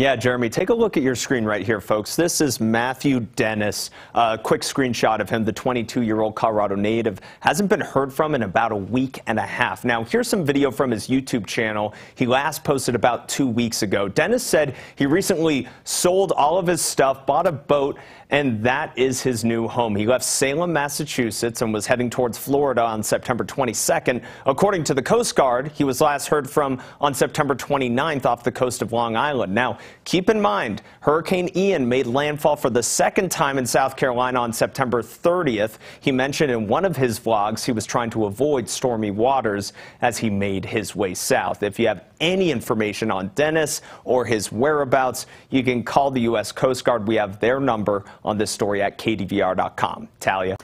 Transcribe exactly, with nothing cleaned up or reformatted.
Yeah, Jeremy, take a look at your screen right here, folks. This is Matthew Dennis. A uh, quick screenshot of him, the twenty-two-year-old Colorado native. Hasn't been heard from in about a week and a half. Now, here's some video from his YouTube channel he last posted about two weeks ago. Dennis said he recently sold all of his stuff, bought a boat, and that is his new home. He left Salem, Massachusetts, and was heading towards Florida on September twenty-second. According to the Coast Guard, he was last heard from on September twenty-ninth off the coast of Long Island. Now, keep in mind, Hurricane Ian made landfall for the second time in South Carolina on September thirtieth. He mentioned in one of his vlogs he was trying to avoid stormy waters as he made his way south. If you have any information on Dennis or his whereabouts, you can call the U S Coast Guard. We have their number on this story at K D V R dot com. Talia.